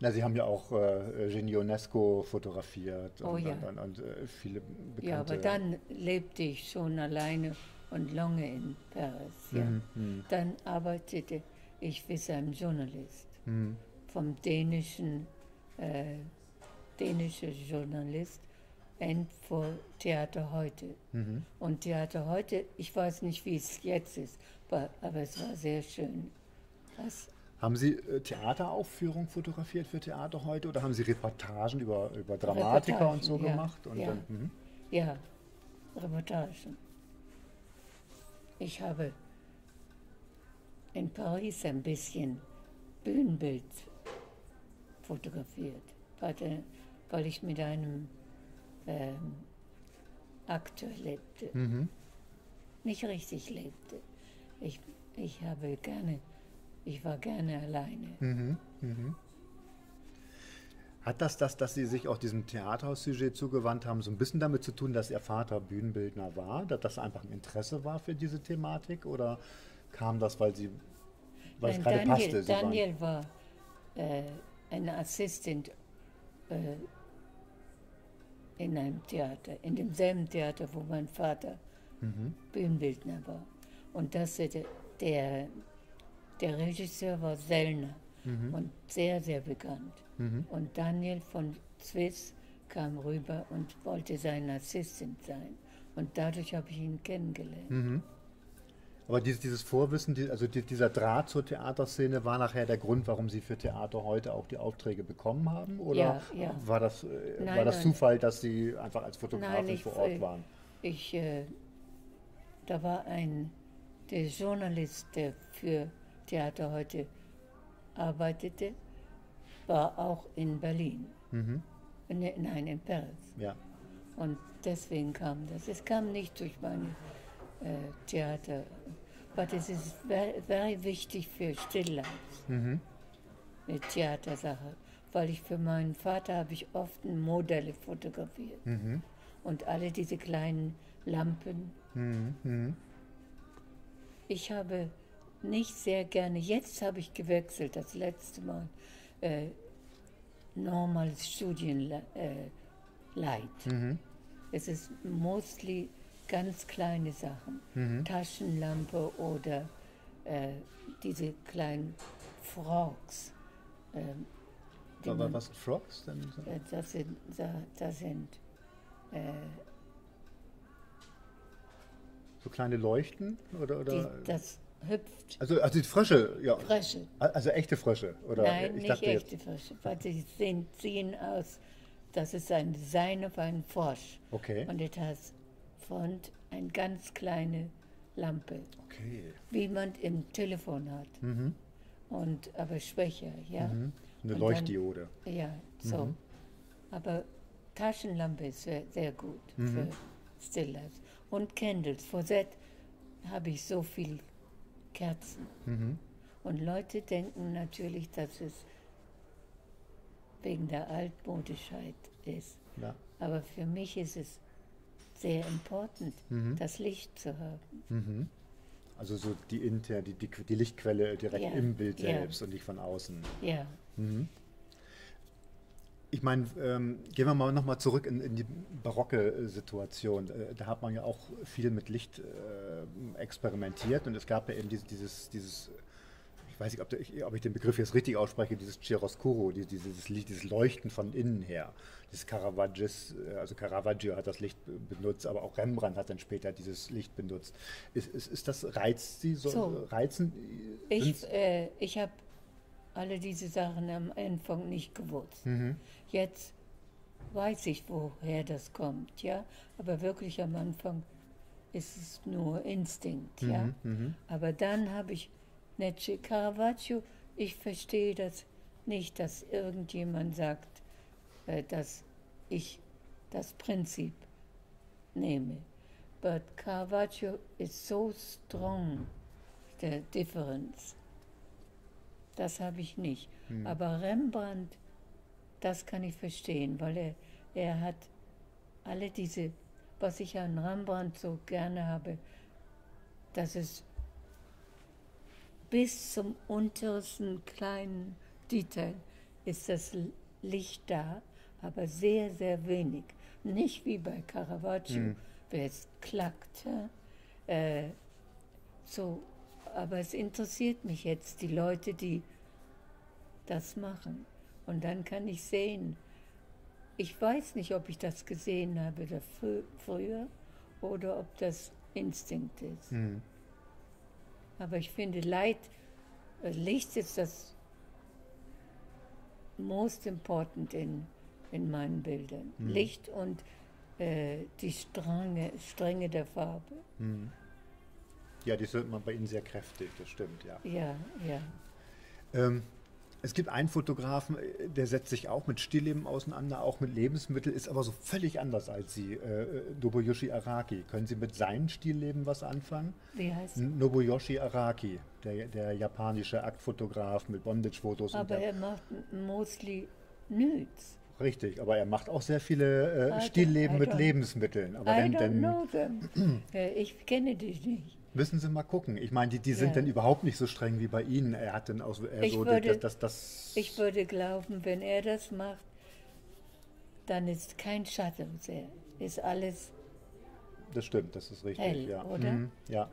Na, Sie haben ja auch äh, Genionesco fotografiert und, oh, ja. und, und, und äh, viele bekannte... Ja, aber dann lebte ich schon alleine und lange in Paris. Ja. Mhm. Dann arbeitete ich für einen Journalist, mhm. vom dänischen, äh, dänischen Journalist vor Theater Heute. Mhm. Und Theater Heute, ich weiß nicht, wie es jetzt ist, aber, aber es war sehr schön. Das, Haben Sie Theateraufführungen fotografiert für Theater Heute oder haben Sie Reportagen über, über Dramatiker Reportagen, und so ja, gemacht? Und ja, dann, hm? ja, Reportagen. Ich habe in Paris ein bisschen Bühnenbild fotografiert, weil ich mit einem ähm, Akteur lebte. Mhm. Nicht richtig lebte. Ich, ich habe gerne... Ich war gerne alleine. Mhm, mhm. Hat das, das, dass Sie sich auch diesem Theaterhaus-Sujet zugewandt haben, so ein bisschen damit zu tun, dass Ihr Vater Bühnenbildner war, dass das einfach ein Interesse war für diese Thematik? Oder kam das, weil Sie, weil Nein, es gerade Daniel, passte? Sie Daniel waren war äh, ein Assistent äh, in einem Theater, in demselben Theater, wo mein Vater mhm. Bühnenbildner war. Und das hätte der... Der Regisseur war Sellner mhm. und sehr, sehr bekannt. Mhm. Und Daniel von Swiss kam rüber und wollte sein Assistent sein. Und dadurch habe ich ihn kennengelernt. Mhm. Aber dieses, dieses Vorwissen, die, also die, dieser Draht zur Theaterszene war nachher der Grund, warum Sie für Theater Heute auch die Aufträge bekommen haben? Oder ja, ja. war das, äh, nein, war das Zufall, dass Sie einfach als Fotografin nein, ich, vor Ort waren? Ich, äh, da war ein der Journalist, der für Theater Heute arbeitete, war auch in Berlin. Mhm. Ne, nein, in Paris. Ja. Und deswegen kam das. Es kam nicht durch meine äh, Theater. Aber es ist very, very wichtig für Stilllabs, mhm. eine Theatersache. Weil ich für meinen Vater habe ich oft Modelle fotografiert. Mhm. Und alle diese kleinen Lampen. Mhm. Ich habe nicht sehr gerne. Jetzt habe ich gewechselt, das letzte Mal, äh, normales Studienleid. Äh, mhm. Es ist mostly ganz kleine Sachen, mhm. Taschenlampe oder äh, diese kleinen Frogs. Äh, die Aber man, was sind Frogs? Dann? Äh, das sind, das sind äh, so kleine Leuchten? Oder, oder? Die, das, hüpft. Also, also die Frösche, ja. Frösche. Also echte Frösche, oder? Nein, ich nicht dachte echte jetzt. Frösche, weil sie sehen, sehen aus, das ist ein Design auf einen Frosch. Okay. Und es hat vorne eine ganz kleine Lampe. Okay. Wie man im Telefon hat. Mhm. Und, aber schwächer, ja. Mhm. Eine Leuchtdiode. Dann, ja, so. Mhm. Aber Taschenlampe ist sehr, sehr gut mhm. für Stilllabs. Und Candles, Fossett habe ich so viel Kerzen. Mhm. Und Leute denken natürlich, dass es wegen der Altmodischheit ist. Ja. Aber für mich ist es sehr important, mhm. das Licht zu haben. Mhm. Also so die, Inter, die, die, die Lichtquelle direkt ja. im Bild selbst ja. und nicht von außen. Ja. Mhm. Ich meine, ähm, gehen wir mal nochmal zurück in, in die barocke Situation. Äh, da hat man ja auch viel mit Licht äh, experimentiert und es gab ja eben dieses, dieses, dieses ich weiß nicht, ob, der, ich, ob ich den Begriff jetzt richtig ausspreche, dieses Chiaroscuro, die, dieses, Licht, dieses Leuchten von innen her. Dieses Caravaggio, also Caravaggio hat das Licht benutzt, aber auch Rembrandt hat dann später dieses Licht benutzt. Ist, ist, ist das, reizt Sie so? so reizen? Ich, äh, ich habe alle diese Sachen am Anfang nicht gewusst. Mhm. Jetzt weiß ich, woher das kommt, ja. Aber wirklich am Anfang ist es nur Instinkt, mhm, ja. Mhm. Aber dann habe ich Netsche Caravaggio, ich verstehe das nicht, dass irgendjemand sagt, äh, dass ich das Prinzip nehme. But Caravaggio is so strong, the difference. Das habe ich nicht. Hm. Aber Rembrandt, das kann ich verstehen, weil er, er hat alle diese, was ich an Rembrandt so gerne habe, dass es bis zum untersten kleinen Detail ist das Licht da, aber sehr, sehr wenig. Nicht wie bei Caravaggio, hm. wer es klackt. Ja? Äh, so. Aber es interessiert mich jetzt, die Leute, die das machen. Und dann kann ich sehen. Ich weiß nicht, ob ich das gesehen habe dafür, früher oder ob das Instinkt ist. Mhm. Aber ich finde, Light, Licht ist das most important in, in meinen Bildern. Mhm. Licht und äh, die Strenge, Strenge der Farbe. Mhm. Ja, die hört man bei Ihnen sehr kräftig, das stimmt, ja. Ja, ja. Ähm, es gibt einen Fotografen, der setzt sich auch mit Stillleben auseinander, auch mit Lebensmitteln, ist aber so völlig anders als Sie, äh, Nobuyoshi Araki. Können Sie mit seinem Stillleben was anfangen? Wie heißt er? Nobuyoshi Araki, der, der japanische Aktfotograf mit Bondage-Fotos. Aber und er macht mostly nudes. Richtig, aber er macht auch sehr viele äh, Stillleben mit Lebensmitteln. Aber I don't know them. Ich kenne die nicht. Müssen Sie mal gucken. Ich meine, die, die sind ja. dann überhaupt nicht so streng wie bei Ihnen. Er hat dann auch so, ich so würde, das, das, das... Ich würde glauben, wenn er das macht, dann ist kein Schatten sehr. Ist alles... Das stimmt, das ist richtig, hell, ja. Oder? Mhm, ja.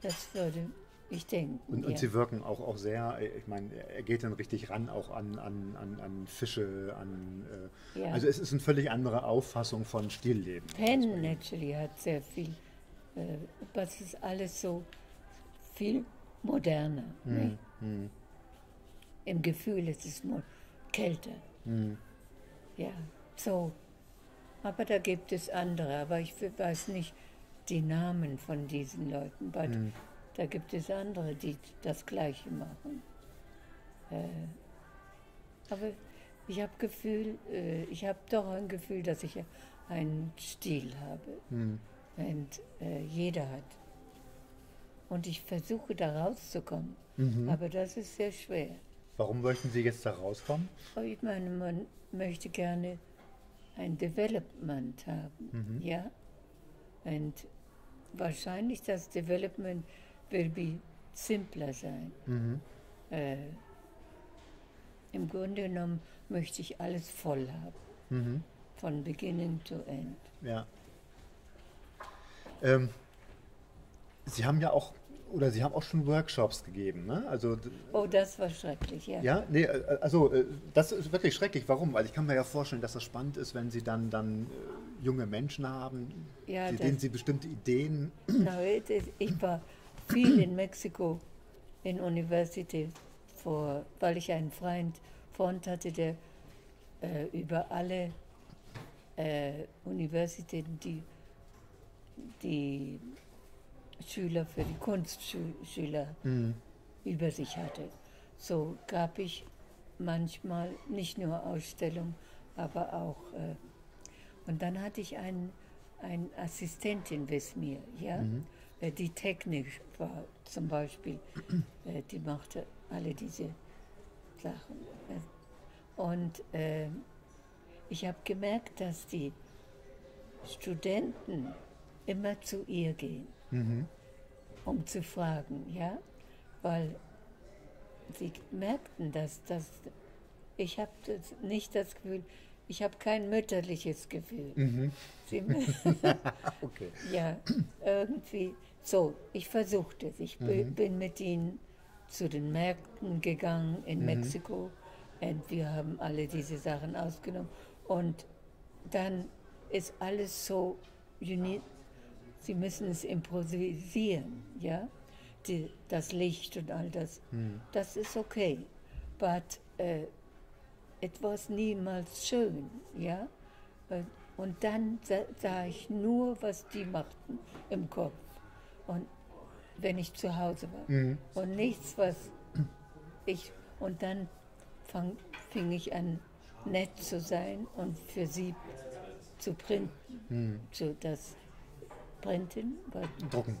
Das würde ich denken. Und, ja. und Sie wirken auch, auch sehr, ich meine, er geht dann richtig ran, auch an, an, an, an Fische, an... Äh, ja. Also es ist eine völlig andere Auffassung von Stillleben. Penn natürlich hat sehr viel... Das ist alles so viel moderner. Mm, ne? mm. Im Gefühl ist es nur kälter. Mm. Ja, so. Aber da gibt es andere. Aber ich weiß nicht die Namen von diesen Leuten. But mm. Da gibt es andere, die das Gleiche machen. Äh, aber ich habe Gefühl, äh, ich habe doch ein Gefühl, dass ich einen Stil habe. Mm. Und äh, jeder hat. Und ich versuche, da rauszukommen. Mhm. Aber das ist sehr schwer. Warum möchten Sie jetzt da rauskommen? Aber ich meine, man möchte gerne ein Development haben. Mhm. Ja? Und wahrscheinlich das Development will be simpler sein. Mhm. Äh, im Grunde genommen möchte ich alles voll haben. Mhm. Von beginning to end. Ja. Ähm, Sie haben ja auch, oder Sie haben auch schon Workshops gegeben, ne? Also, oh, das war schrecklich, ja. Ja, nee, also das ist wirklich schrecklich. Warum? Weil ich kann mir ja vorstellen, dass das spannend ist, wenn Sie dann, dann junge Menschen haben, ja, die, denen Sie bestimmte Ideen... No, is, ich war viel in Mexiko in Universität, vor, weil ich einen Freund, Freund hatte, der äh, über alle äh, Universitäten, die... die Schüler für die Kunstschüler mhm. über sich hatte. So gab ich manchmal nicht nur Ausstellungen, aber auch... Äh, und dann hatte ich einen, einen Assistentin mit mir, ja? mhm. äh, die technisch war zum Beispiel, äh, die machte alle diese Sachen. Äh, und äh, ich habe gemerkt, dass die Studenten immer zu ihr gehen, mhm. um zu fragen, ja, weil sie merkten, dass das, ich habe nicht das Gefühl, ich habe kein mütterliches Gefühl. Mhm. Sie, okay. Ja, irgendwie, so, ich versuchte es, ich mhm. bin mit ihnen zu den Märkten gegangen in mhm. Mexiko und wir haben alle diese Sachen ausgenommen und dann ist alles so, unique. Sie müssen es improvisieren, ja, die, das Licht und all das, mhm. das ist okay, but uh, it was niemals schön, ja, und dann sah, sah ich nur, was die machten im Kopf und wenn ich zu Hause war mhm. und nichts, was ich, und dann fang, fing ich an, nett zu sein und für sie zu printen, hm. so das Printen, Drucken,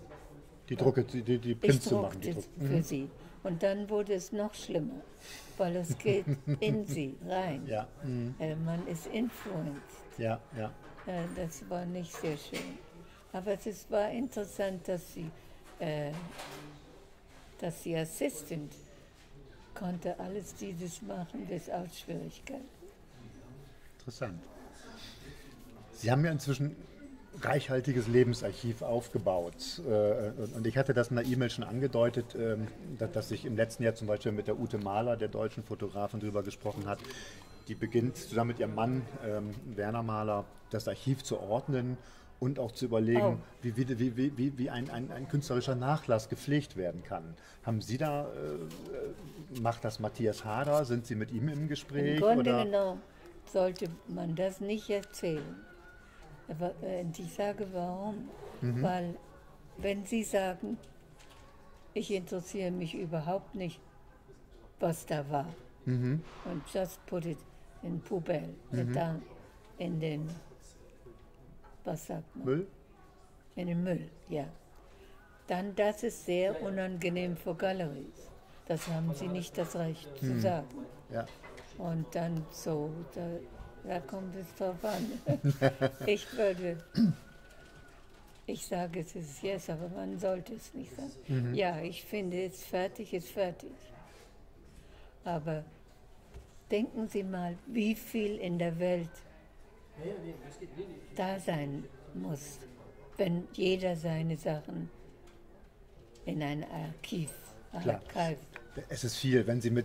die Drucke, die, die, die Prints zu machen. Ich druckte für mhm. sie und dann wurde es noch schlimmer, weil es geht in sie rein. Ja. Mhm. Äh, man ist influenced. Ja, ja. Äh, das war nicht sehr schön, aber es ist, war interessant, dass sie, äh, dass sie Assistant konnte alles dieses machen, bis auf Schwierigkeiten. Interessant. Sie haben ja inzwischen reichhaltiges Lebensarchiv aufgebaut und ich hatte das in der E-Mail schon angedeutet, dass ich im letzten Jahr zum Beispiel mit der Ute Mahler, der deutschen Fotografin, darüber gesprochen hat. Die beginnt zusammen mit ihrem Mann Werner Mahler das Archiv zu ordnen und auch zu überlegen, oh. wie, wie, wie, wie, wie ein, ein, ein künstlerischer Nachlass gepflegt werden kann. Haben Sie da, äh, macht das Matthias Harder, sind Sie mit ihm im Gespräch? Im Grunde oder? Genau, sollte man das nicht erzählen. Aber, äh, ich sage, warum? Mhm. Weil, wenn Sie sagen, ich interessiere mich überhaupt nicht, was da war, mhm. und just put it in Poubelle, mhm. dann in den, was sagt man? Müll? In den Müll, ja. Dann, das ist sehr unangenehm für Galeries. Das haben Sie nicht das Recht mhm. zu sagen. Ja. Und dann so, da, da kommt es drauf an. Ich würde, ich sage, es ist yes, aber man sollte es nicht sagen. Mhm. Ja, ich finde, es ist fertig, ist fertig. Aber denken Sie mal, wie viel in der Welt da sein muss, wenn jeder seine Sachen in ein Archiv, Archiv. Es ist viel, wenn Sie mit,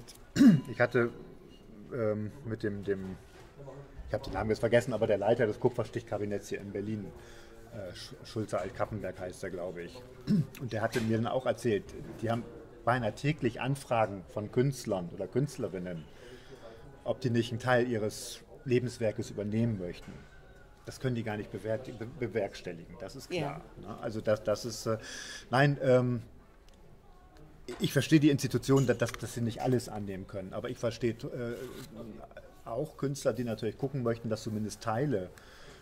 ich hatte ähm, mit dem, dem ich habe den Namen jetzt vergessen, aber der Leiter des Kupferstichkabinetts hier in Berlin, äh, Schulze Alt-Kappenberg heißt er, glaube ich. Und der hatte mir dann auch erzählt, die haben beinahe täglich Anfragen von Künstlern oder Künstlerinnen, ob die nicht einen Teil ihres Lebenswerkes übernehmen möchten. Das können die gar nicht bewerkstelligen, das ist klar. Ja. Ne? Also das, das ist, äh, nein, ähm, ich verstehe die Institutionen, dass, dass sie nicht alles annehmen können, aber ich verstehe äh, auch Künstler, die natürlich gucken möchten, dass zumindest Teile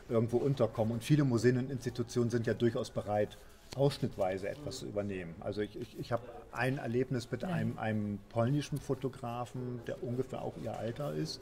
irgendwo unterkommen. Und viele Museen und Institutionen sind ja durchaus bereit, ausschnittweise etwas zu übernehmen. Also ich, ich, ich habe ein Erlebnis mit einem, einem polnischen Fotografen, der ungefähr auch ihr Alter ist.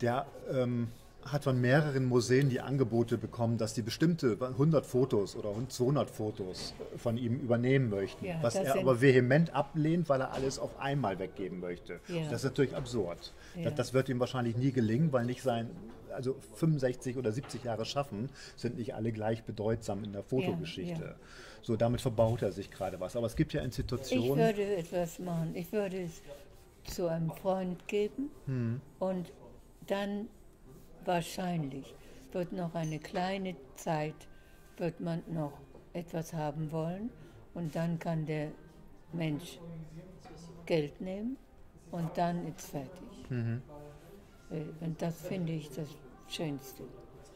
Der ähm, hat von mehreren Museen die Angebote bekommen, dass sie bestimmte hundert Fotos oder zweihundert Fotos von ihm übernehmen möchten. Ja, was er aber vehement ablehnt, weil er alles auf einmal weggeben möchte. Ja. Das ist natürlich absurd. Ja. Das, das wird ihm wahrscheinlich nie gelingen, weil nicht sein, also fünfundsechzig oder siebzig Jahre Schaffen sind nicht alle gleich bedeutsam in der Fotogeschichte. Ja, ja. So, damit verbaut er sich gerade was. Aber es gibt ja Institutionen. Ich würde etwas machen. Ich würde es zu einem Freund geben hm. und dann wahrscheinlich wird noch eine kleine Zeit, wird man noch etwas haben wollen und dann kann der Mensch Geld nehmen und dann ist fertig. Mhm. Und das finde ich das Schönste.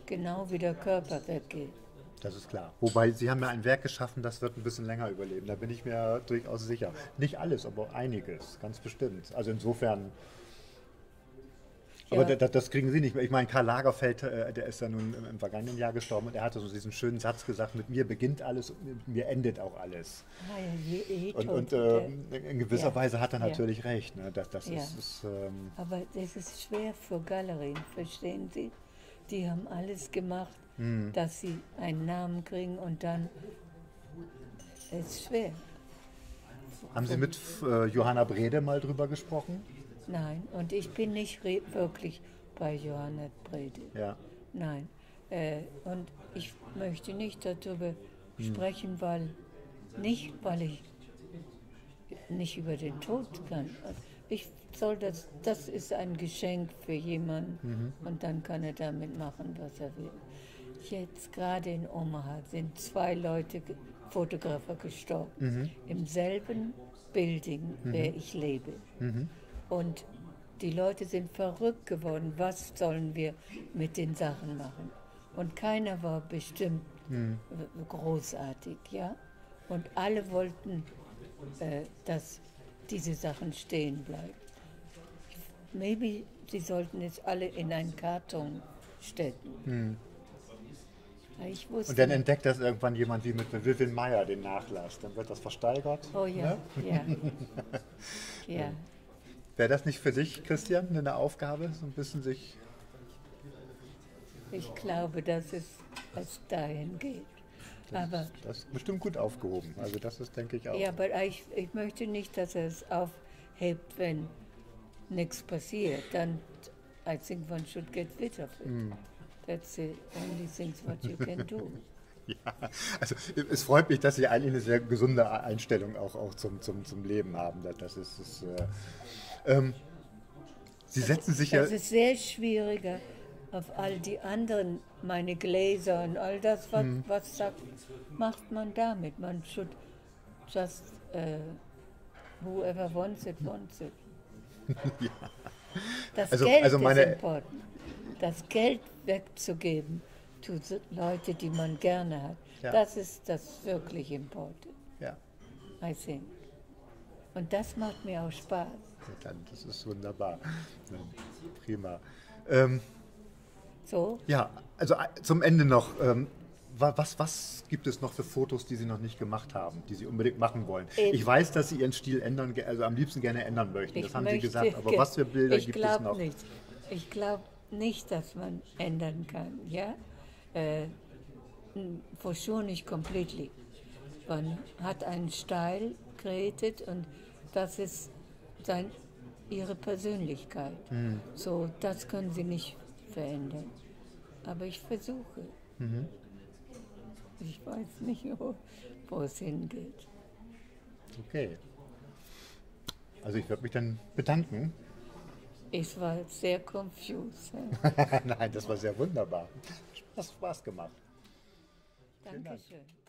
Genau wie der Körper weggeht. Das ist klar. Wobei, Sie haben ja ein Werk geschaffen, das wird ein bisschen länger überleben. Da bin ich mir durchaus sicher. Nicht alles, aber einiges, ganz bestimmt. Also insofern... Aber ja. das, das kriegen Sie nicht mehr. Ich meine, Karl Lagerfeld, der ist ja nun im, im vergangenen Jahr gestorben und er hatte so diesen schönen Satz gesagt, mit mir beginnt alles und mit mir endet auch alles. Ah, ja, je, je und und äh, in gewisser ja. Weise hat er natürlich ja. recht. Ne? Das, das ja. ist, ist, ähm Aber es ist schwer für Galerien, verstehen Sie? die haben alles gemacht, mhm. dass sie einen Namen kriegen und dann ist es schwer. Haben Sie mit äh, Johanna Breede mal drüber gesprochen? Nein, und ich bin nicht wirklich bei Johanna Breede. Ja. Nein, äh, und ich möchte nicht darüber hm. sprechen, weil nicht, weil ich nicht über den Tod kann. Ich soll das, das ist ein Geschenk für jemanden mhm. und dann kann er damit machen, was er will. Jetzt gerade in Omaha sind zwei Leute, Fotografer, gestorben. Mhm. Im selben Building, mhm. wer ich lebe. Mhm. Und die Leute sind verrückt geworden. Was sollen wir mit den Sachen machen? Und keiner war bestimmt mhm. großartig, ja. Und alle wollten, äh, dass diese Sachen stehen bleiben. Maybe sie sollten jetzt alle in einen Karton stecken. Mhm. Ich wusste und dann nicht. Entdeckt das irgendwann jemand wie mit Vivian Meyer den Nachlass. Dann wird das versteigert. Oh ja, ja. ja. ja. Wäre das nicht für dich, Christian, eine Aufgabe, so ein bisschen sich... Ich glaube, dass es als dahin geht. Das, aber ist, das ist bestimmt gut aufgehoben. Also das ist, denke ich, auch... Ja, aber ich, ich möchte nicht, dass er es aufhebt, wenn nichts passiert. Dann, I think one should get rid of it. Mm. That's the only things what you can do. Ja, also es freut mich, dass Sie eigentlich eine sehr gesunde Einstellung auch, auch zum, zum, zum Leben haben. Das ist, das, äh, ähm, Sie setzen sich das, ja... Das ist sehr schwieriger auf all die anderen, meine Gläser und all das, was, hm. was sagt, macht man damit. Man should just, uh, whoever wants it, wants it. ja. Das also, Geld also meine, ist important. Das Geld wegzugeben, zu Leute, die man gerne hat. Ja. Das ist das wirklich Important. Ja. I think. Und das macht mir auch Spaß. Ja, das ist wunderbar. Ja, prima. Ähm, so? Ja, also zum Ende noch. Ähm, was, was gibt es noch für Fotos, die Sie noch nicht gemacht haben, die Sie unbedingt machen wollen? Eben. Ich weiß, dass Sie Ihren Stil ändern, also am liebsten gerne ändern möchten. Das ich haben möchte, Sie gesagt. Aber was für Bilder gibt es noch? Nicht. Ich glaube nicht, dass man ändern kann. Ja? Uh, for sure nicht completely. Man hat einen Style created und das ist sein, ihre Persönlichkeit. Mhm. So, das können sie nicht verändern. Aber ich versuche. Mhm. Ich weiß nicht, wo, wo es hingeht. Okay. Also ich würde mich dann bedanken. Ich war sehr confused. Nein, das war sehr wunderbar. Das hat Spaß gemacht. Dankeschön.